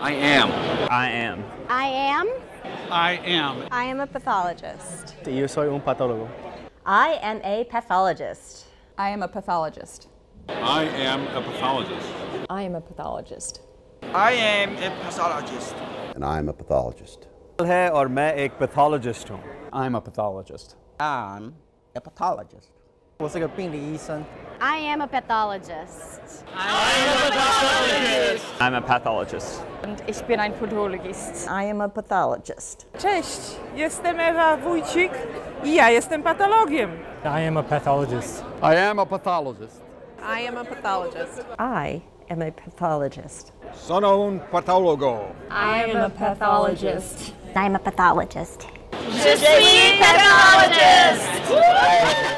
I am. I am. I am. I am. I am a pathologist. Yo soy un patólogo. I am a pathologist. I am a pathologist. I am a pathologist. I am a pathologist. I am a pathologist. And I am a pathologist. है और मैं एक pathologist हूँ. I am a pathologist. I'm a pathologist. 我是个病理医生. I am a pathologist. I am a pathologist. I'm a pathologist. And ich bin ein Pathologist. I am a pathologist. Cześć, jestem Ewa Wójcik I ja jestem patologiem. I am a pathologist. I am a pathologist. I am a pathologist. I am a pathologist. Sono un patologo. I am a pathologist. I am a pathologist. Je suis pathologist.